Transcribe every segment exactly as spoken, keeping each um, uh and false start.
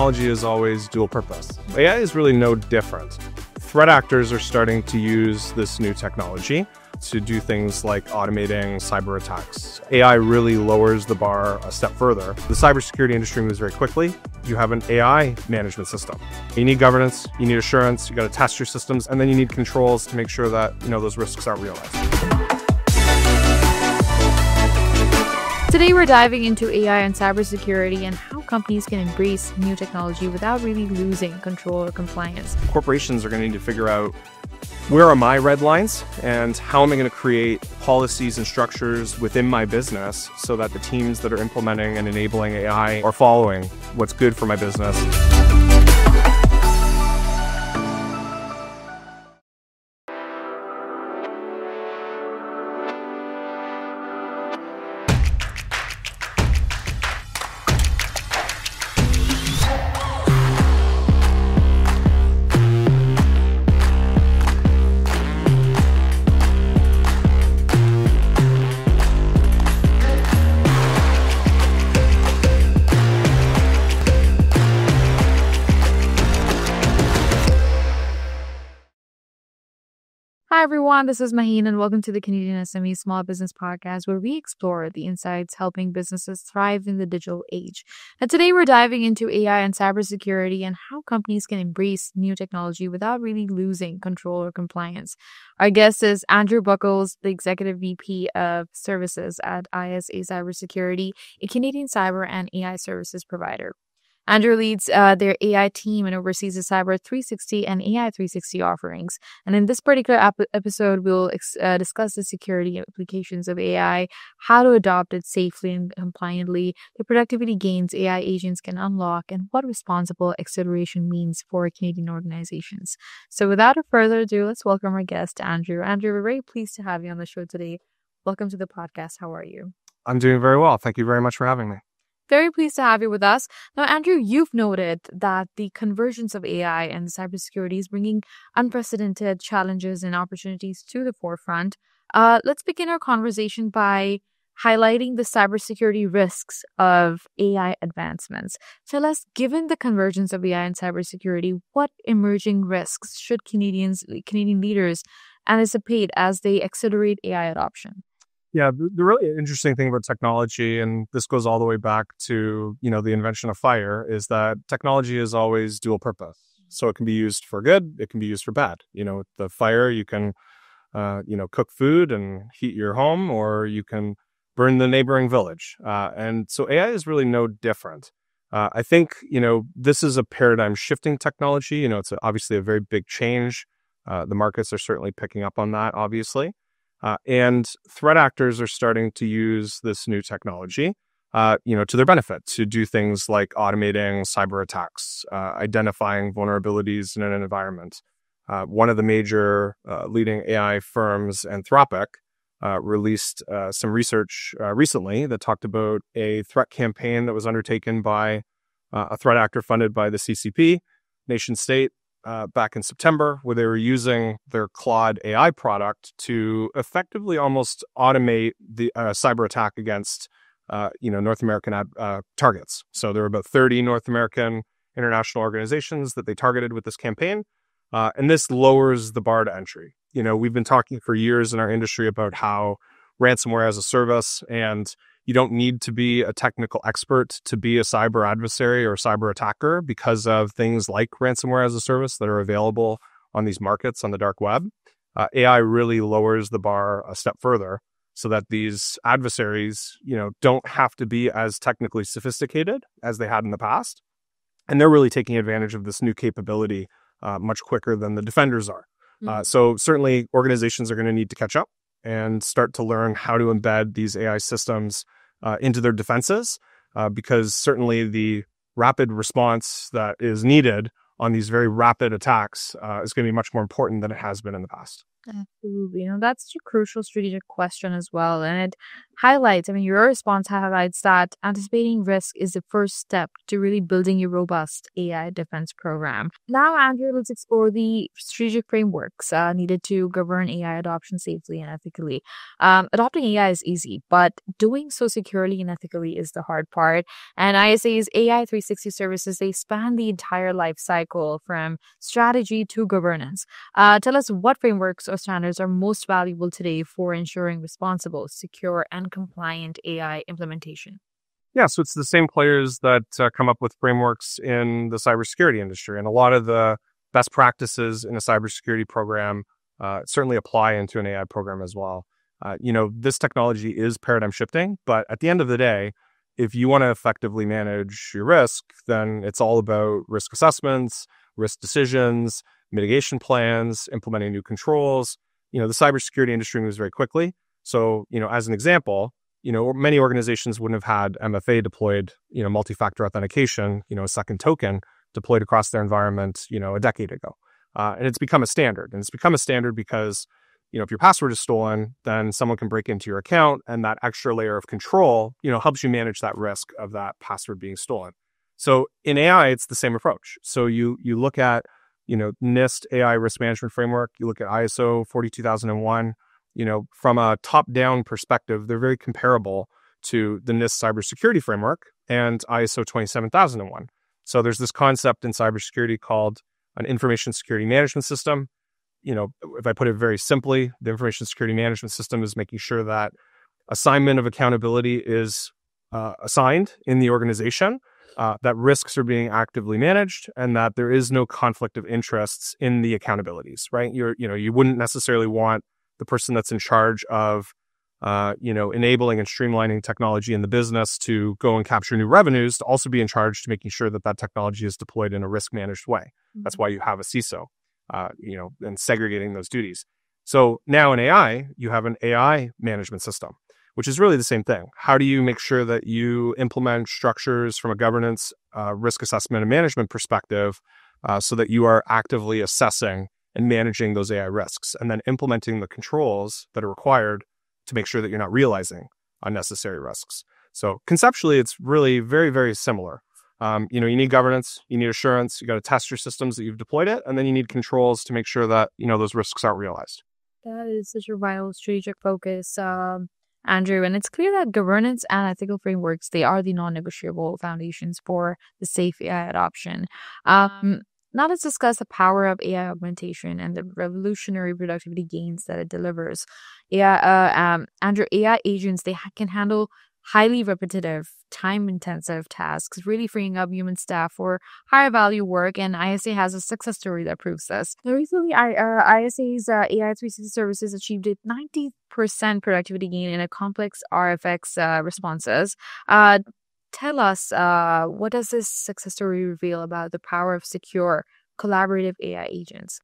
technology is always dual purpose. A I is really no different. Threat actors are starting to use this new technology to do things like automating cyber attacks. A I really lowers the bar a step further. The cybersecurity industry moves very quickly. You have an A I management system. You need governance, you need assurance, you got to test your systems, and then you need controls to make sure that, you know, those risks aren't realized. Today we're diving into A I and cybersecurity and how companies can embrace new technology without really losing control or compliance. Corporations are going to need to figure out, where are my red lines and how am I going to create policies and structures within my business so that the teams that are implementing and enabling A I are following what's good for my business. Hi everyone, this is Maheen and welcome to the Canadian S M E Small Business Podcast, where we explore the insights helping businesses thrive in the digital age. And today we're diving into A I and cybersecurity and how companies can embrace new technology without really losing control or compliance. Our guest is Andrew Buckles, the Executive V P of Services at I S A Cybersecurity, a Canadian cyber and A I services provider. Andrew leads uh, their A I team and oversees the Cyber three sixty and A I three sixty offerings. And in this particular ap- episode, we'll ex- uh, discuss the security implications of A I, how to adopt it safely and compliantly, the productivity gains A I agents can unlock, and what responsible acceleration means for Canadian organizations. So without further ado, let's welcome our guest, Andrew. Andrew, we're very pleased to have you on the show today. Welcome to the podcast. How are you? I'm doing very well. Thank you very much for having me. Very pleased to have you with us. Now, Andrew, you've noted that the convergence of A I and cybersecurity is bringing unprecedented challenges and opportunities to the forefront. Uh, let's begin our conversation by highlighting the cybersecurity risks of A I advancements. Tell us, given the convergence of A I and cybersecurity, what emerging risks should Canadians, Canadian leaders anticipate as they accelerate A I adoption? Yeah, the really interesting thing about technology, and this goes all the way back to, you know, the invention of fire, is that technology is always dual purpose. So it can be used for good, it can be used for bad. You know, with the fire, you can, uh, you know, cook food and heat your home, or you can burn the neighboring village. Uh, and so A I is really no different. Uh, I think, you know, this is a paradigm shifting technology. You know, it's obviously a very big change. Uh, the markets are certainly picking up on that, obviously. Uh, and threat actors are starting to use this new technology, uh, you know, to their benefit, to do things like automating cyber attacks, uh, identifying vulnerabilities in an environment. Uh, one of the major uh, leading A I firms, Anthropic, uh, released uh, some research uh, recently that talked about a threat campaign that was undertaken by uh, a threat actor funded by the C C P, nation state, Uh, back in September, where they were using their Claude A I product to effectively almost automate the uh, cyber attack against, uh, you know, North American ad, uh, targets. So there were about thirty North American international organizations that they targeted with this campaign. Uh, and this lowers the bar to entry. You know, we've been talking for years in our industry about how ransomware as a service, and you don't need to be a technical expert to be a cyber adversary or cyber attacker because of things like ransomware as a service that are available on these markets on the dark web. Uh, A I really lowers the bar a step further so that these adversaries, you know, don't have to be as technically sophisticated as they had in the past. And they're really taking advantage of this new capability uh, much quicker than the defenders are. Mm-hmm. Uh, so certainly organizations are going to need to catch up and start to learn how to embed these A I systems uh, into their defenses, uh, because certainly the rapid response that is needed on these very rapid attacks uh, is going to be much more important than it has been in the past. Absolutely. You know, that's such a crucial strategic question as well. And it highlights, I mean, your response highlights that anticipating risk is the first step to really building a robust A I defense program. Now, Andrew, let's explore the strategic frameworks uh, needed to govern A I adoption safely and ethically. Um, adopting A I is easy, but doing so securely and ethically is the hard part. And I S A's A I three sixty services, they span the entire life cycle from strategy to governance. Uh, tell us what frameworks or standards are most valuable today for ensuring responsible, secure, and compliant A I implementation? Yeah, so it's the same players that uh, come up with frameworks in the cybersecurity industry. And a lot of the best practices in a cybersecurity program uh, certainly apply into an A I program as well. Uh, you know, this technology is paradigm shifting, but at the end of the day, if you want to effectively manage your risk, then it's all about risk assessments, risk decisions, mitigation plans, implementing new controls. You know, the cybersecurity industry moves very quickly. So, you know, as an example, you know, many organizations wouldn't have had M F A deployed, you know, multi-factor authentication, you know, a second token deployed across their environment, you know, a decade ago. Uh, and it's become a standard. And it's become a standard because, you know, if your password is stolen, then someone can break into your account, and that extra layer of control, you know, helps you manage that risk of that password being stolen. So in A I, it's the same approach. So you you look at, you know, NIST A I risk management framework, you look at I S O four two thousand one, you know, from a top-down perspective, they're very comparable to the NIST cybersecurity framework and I S O twenty-seven thousand one. So there's this concept in cybersecurity called an information security management system. You know, if I put it very simply, the information security management system is making sure that assignment of accountability is uh, assigned in the organization, uh, that risks are being actively managed, and that there is no conflict of interests in the accountabilities, right? You're, you know, you wouldn't necessarily want the person that's in charge of, uh, you know, enabling and streamlining technology in the business to go and capture new revenues to also be in charge to making sure that that technology is deployed in a risk managed way. Mm-hmm. That's why you have a C I S O. Uh, you know, and segregating those duties. So now in A I, you have an A I management system, which is really the same thing. How do you make sure that you implement structures from a governance, uh, risk assessment, and management perspective uh, so that you are actively assessing and managing those A I risks and then implementing the controls that are required to make sure that you're not realizing unnecessary risks? So conceptually, it's really very, very similar. Um, you know, you need governance, you need assurance, you got to test your systems that you've deployed it, and then you need controls to make sure that, you know, those risks aren't realized. That is such a vital strategic focus, um, Andrew. And it's clear that governance and ethical frameworks, they are the non-negotiable foundations for the safe A I adoption. Um, now let's discuss the power of A I augmentation and the revolutionary productivity gains that it delivers. A I, uh, um, Andrew, A I agents, they ha- can handle highly repetitive, time-intensive tasks, really freeing up human staff for higher-value work, and I S A has a success story that proves this. Recently, I, uh, ISA's uh, A I three sixty services achieved a ninety percent productivity gain in a complex R F X uh, responses. Uh, tell us, uh, what does this success story reveal about the power of secure, collaborative A I agents?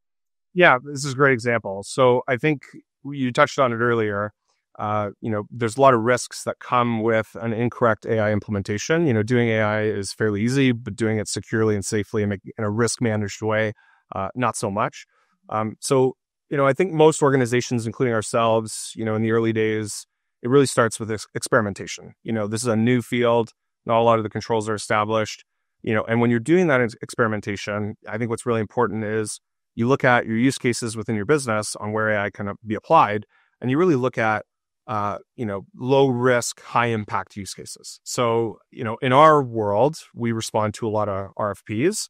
Yeah, this is a great example. So I think you touched on it earlier. Uh, you know, there's a lot of risks that come with an incorrect A I implementation. You know, doing A I is fairly easy, but doing it securely and safely and make, in a risk-managed way, uh, not so much. Um, so, you know, I think most organizations, including ourselves, you know, in the early days, it really starts with ex- experimentation. You know, this is a new field. Not a lot of the controls are established, you know, and when you're doing that experimentation, I think what's really important is you look at your use cases within your business on where A I can be applied, and you really look at Uh, you know, low risk, high impact use cases. So, you know, in our world, we respond to a lot of R F Ps,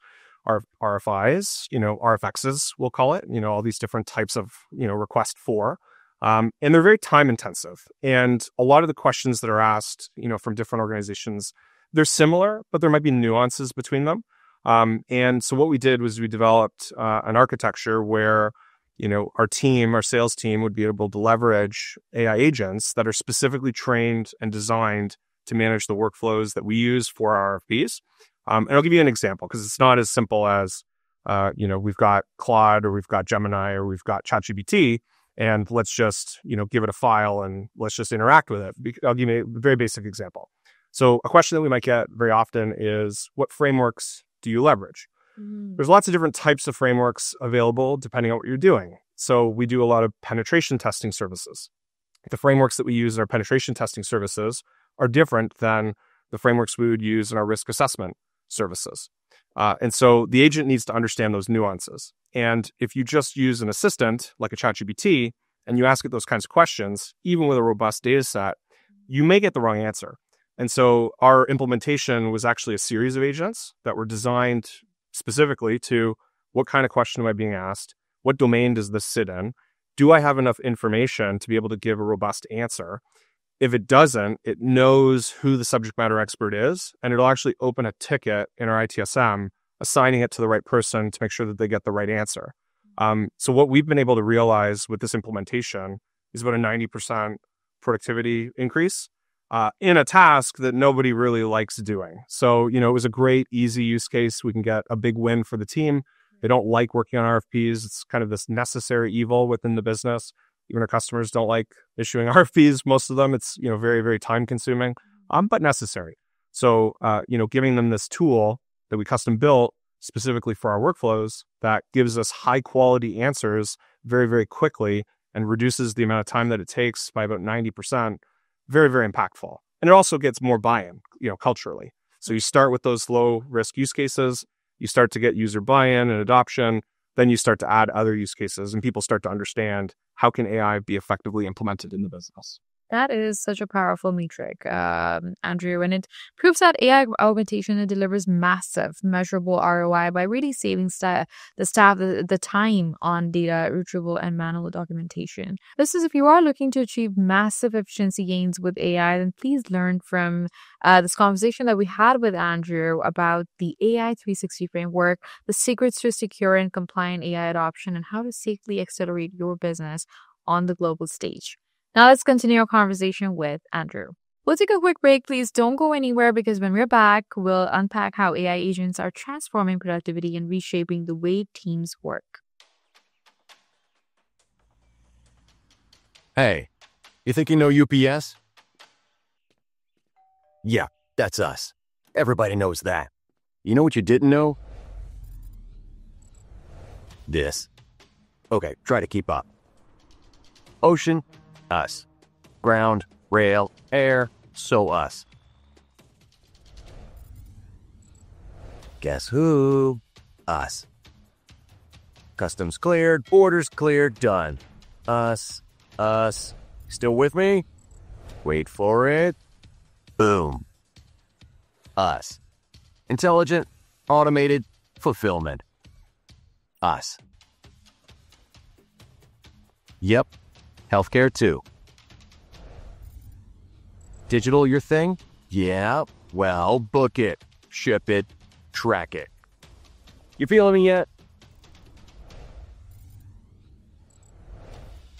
R F Is, you know, R F X's, we'll call it, you know, all these different types of, you know, request for. Um, and they're very time intensive. And a lot of the questions that are asked, you know, from different organizations, they're similar, but there might be nuances between them. Um, and so what we did was we developed uh, an architecture where you know, our team, our sales team would be able to leverage A I agents that are specifically trained and designed to manage the workflows that we use for our R F Ps. Um, and I'll give you an example because it's not as simple as, uh, you know, we've got Claude or we've got Gemini or we've got ChatGPT and let's just, you know, give it a file and let's just interact with it. I'll give you a very basic example. So a question that we might get very often is, what frameworks do you leverage? There's lots of different types of frameworks available depending on what you're doing. So we do a lot of penetration testing services. The frameworks that we use in our penetration testing services are different than the frameworks we would use in our risk assessment services. Uh, and so the agent needs to understand those nuances. And if you just use an assistant like a ChatGPT and you ask it those kinds of questions, even with a robust data set, you may get the wrong answer. And so our implementation was actually a series of agents that were designed specifically to what kind of question am I being asked? What domain does this sit in? Do I have enough information to be able to give a robust answer? If it doesn't, it knows who the subject matter expert is, and it'll actually open a ticket in our I T S M, assigning it to the right person to make sure that they get the right answer. Um, so what we've been able to realize with this implementation is about a ninety percent productivity increase uh, in a task that nobody really likes doing. So, you know, it was a great, easy use case. We can get a big win for the team. They don't like working on R F Ps. It's kind of this necessary evil within the business. Even our customers don't like issuing R F Ps. Most of them, it's, you know, very, very time consuming, um, but necessary. So, uh, you know, giving them this tool that we custom built specifically for our workflows that gives us high quality answers very, very quickly and reduces the amount of time that it takes by about ninety percent. Very, very impactful. And it also gets more buy-in, you know, culturally. So you start with those low risk use cases, you start to get user buy-in and adoption. Then you start to add other use cases and people start to understand how can A I be effectively implemented in the business. That is such a powerful metric, um, Andrew, and it proves that A I augmentation it delivers massive, measurable R O I by really saving st- the staff the, the time on data retrieval and manual documentation. This is if you are looking to achieve massive efficiency gains with A I, then please learn from uh, this conversation that we had with Andrew about the A I three sixty framework, the secrets to secure and compliant A I adoption, and how to safely accelerate your business on the global stage. Now let's continue our conversation with Andrew. We'll take a quick break. Please don't go anywhere because when we're back, we'll unpack how A I agents are transforming productivity and reshaping the way teams work. Hey, you think you know U P S? Yeah, that's us. Everybody knows that. You know what you didn't know? This. Okay, try to keep up. Ocean. Us. Ground, rail, air, so us. Guess who? Us. Customs cleared, borders cleared, done. Us, us. Still with me? Wait for it. Boom. Us. Intelligent, automated, fulfillment. Us. Yep. Healthcare too. Digital your thing? Yeah, well, book it, ship it, track it. You feeling me yet?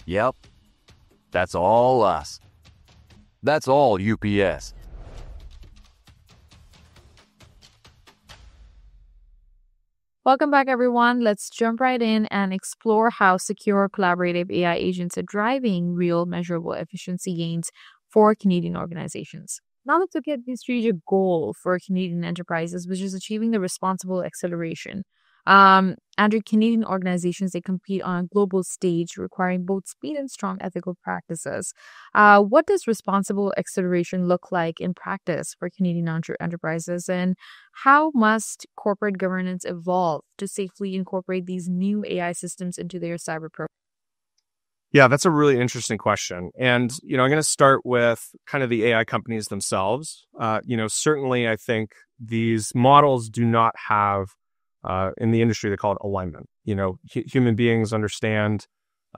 Yep, that's all us. That's all U P S. Welcome back, everyone. Let's jump right in and explore how secure collaborative A I agents are driving real measurable efficiency gains for Canadian organizations. Now let's look at the strategic goal for Canadian enterprises, which is achieving the responsible acceleration. Um, Andrew, Canadian organizations, they compete on a global stage, requiring both speed and strong ethical practices. Uh, what does responsible acceleration look like in practice for Canadian entre- enterprises? And how must corporate governance evolve to safely incorporate these new A I systems into their cyber programs? Yeah, that's a really interesting question. And, you know, I'm going to start with kind of the A I companies themselves. Uh, you know, certainly I think these models do not have Uh, in the industry, they call it alignment. You know, hu- human beings understand,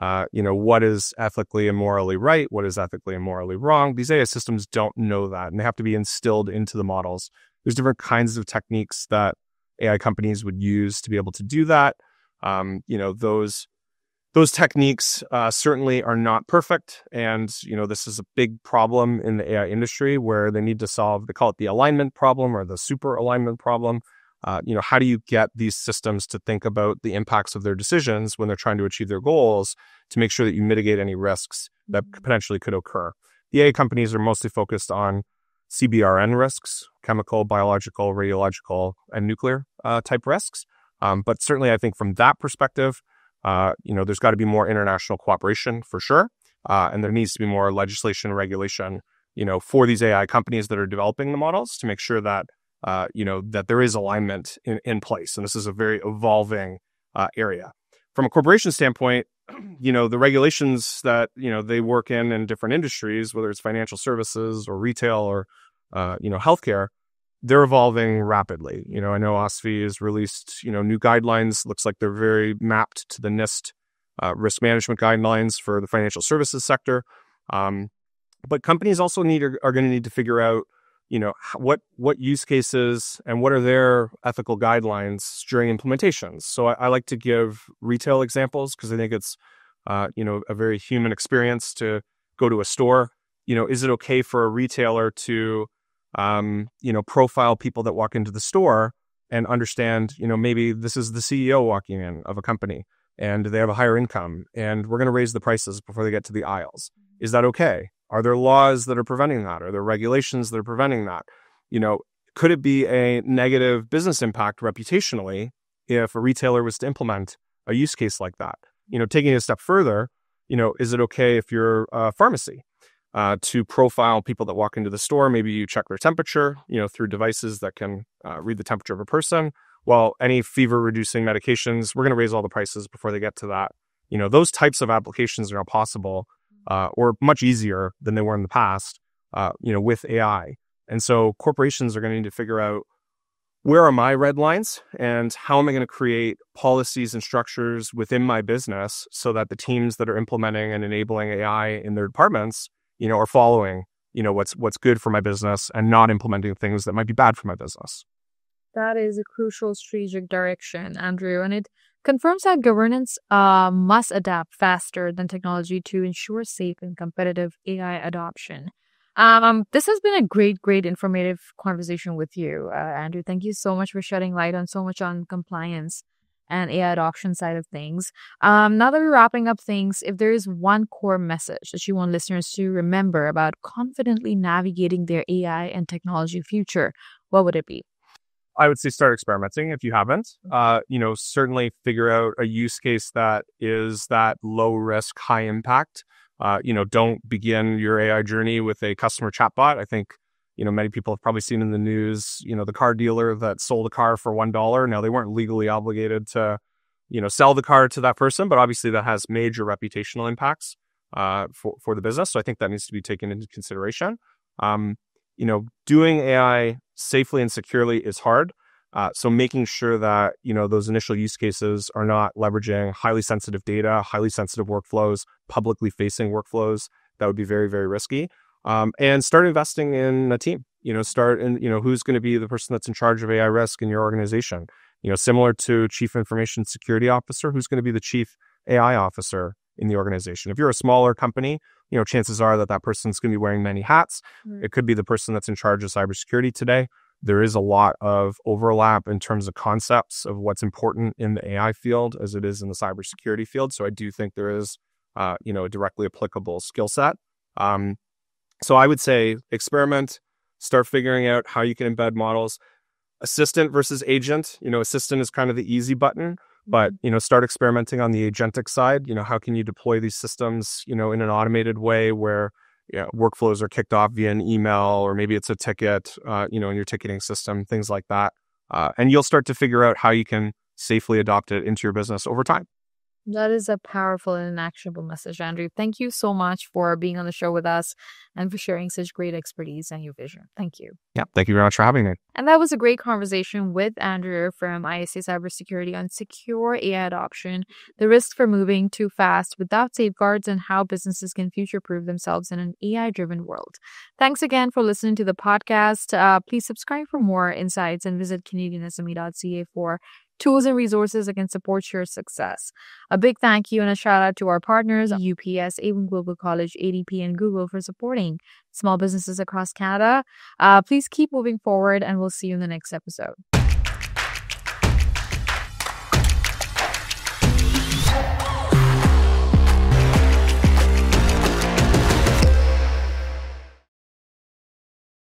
uh, you know, what is ethically and morally right, what is ethically and morally wrong. These A I systems don't know that, and they have to be instilled into the models. There's different kinds of techniques that A I companies would use to be able to do that. Um, you know, those those techniques uh, certainly are not perfect, and you know, this is a big problem in the A I industry where they need to solve. They call it the alignment problem or the super alignment problem. Uh, you know, how do you get these systems to think about the impacts of their decisions when they're trying to achieve their goals to make sure that you mitigate any risks that potentially could occur? The A I companies are mostly focused on C B R N risks, chemical, biological, radiological, and nuclear uh, type risks. Um, but certainly, I think from that perspective, uh, you know, there's got to be more international cooperation for sure. Uh, and there needs to be more legislation and regulation, you know, for these A I companies that are developing the models to make sure that, uh, you know, that there is alignment in, in place. And this is a very evolving uh, area. From a corporation standpoint, you know, the regulations that, you know, they work in in different industries, whether it's financial services or retail or, uh, you know, healthcare, they're evolving rapidly. You know, I know O S F I has released, you know, new guidelines. Looks like they're very mapped to the NIST uh, risk management guidelines for the financial services sector. Um, but companies also need are, are going to need to figure out, you know, what what use cases and what are their ethical guidelines during implementations. So I, I like to give retail examples because I think it's, uh, you know, a very human experience to go to a store. You know, is it okay for a retailer to, um, you know, profile people that walk into the store and understand, you know, maybe this is the C E O walking in of a company and they have a higher income and we're going to raise the prices before they get to the aisles. Is that okay? Are there laws that are preventing that? Are there regulations that are preventing that? You know, could it be a negative business impact reputationally if a retailer was to implement a use case like that? You know, taking it a step further, you know, is it okay if you're a pharmacy uh, to profile people that walk into the store? Maybe you check their temperature, you know, through devices that can uh, read the temperature of a person. Well, any fever-reducing medications, we're going to raise all the prices before they get to that. You know, those types of applications are now possible. Uh, or much easier than they were in the past, uh, you know, with A I. And so corporations are going to need to figure out, where are my red lines and how am I going to create policies and structures within my business so that the teams that are implementing and enabling A I in their departments, you know, are following, you know, what's what's good for my business and not implementing things that might be bad for my business. That is a crucial strategic direction, Andrew. And it confirms that governance uh, must adapt faster than technology to ensure safe and competitive A I adoption. Um, this has been a great, great informative conversation with you, uh, Andrew. Thank you so much for shedding light on so much on compliance and A I adoption side of things. Um, now that we're wrapping up things, if there is one core message that you want listeners to remember about confidently navigating their A I and technology future, what would it be? I would say start experimenting if you haven't. Uh, you know, certainly figure out a use case that is that low risk, high impact. Uh, you know, don't begin your A I journey with a customer chatbot. I think, you know, many people have probably seen in the news, you know, the car dealer that sold a car for one dollar. Now, they weren't legally obligated to, you know, sell the car to that person, but obviously that has major reputational impacts uh, for, for the business. So I think that needs to be taken into consideration. Um, you know, doing A I safely and securely is hard. Uh, so making sure that, you know, those initial use cases are not leveraging highly sensitive data, highly sensitive workflows, publicly facing workflows, that would be very, very risky. Um, and start investing in a team, you know, start in, you know, who's going to be the person that's in charge of A I risk in your organization, you know, similar to chief information security officer, who's going to be the chief A I officer in the organization. If you're a smaller company, you know, chances are that that person's going to be wearing many hats. Mm. It could be the person that's in charge of cybersecurity today. There is a lot of overlap in terms of concepts of what's important in the A I field as it is in the cybersecurity field. So I do think there is, uh, you know, a directly applicable skill set. Um, so I would say experiment, start figuring out how you can embed models. Assistant versus agent, you know, assistant is kind of the easy button. But, you know, start experimenting on the agentic side. You know, how can you deploy these systems, you know, in an automated way where, you know, workflows are kicked off via an email, or maybe it's a ticket, uh, you know, in your ticketing system, things like that. Uh, and you'll start to figure out how you can safely adopt it into your business over time. That is a powerful and actionable message, Andrew. Thank you so much for being on the show with us and for sharing such great expertise and your vision. Thank you. Yeah, thank you very much for having me. And that was a great conversation with Andrew from I S A Cybersecurity on secure A I adoption, the risks for moving too fast without safeguards, and how businesses can future-proof themselves in an A I-driven world. Thanks again for listening to the podcast. Uh, please subscribe for more insights and visit Canadian S M E dot C A for tools and resources that can support your success. A big thank you and a shout out to our partners, U P S, A one Global College, A D P, and Google for supporting small businesses across Canada. Uh, please keep moving forward, and we'll see you in the next episode.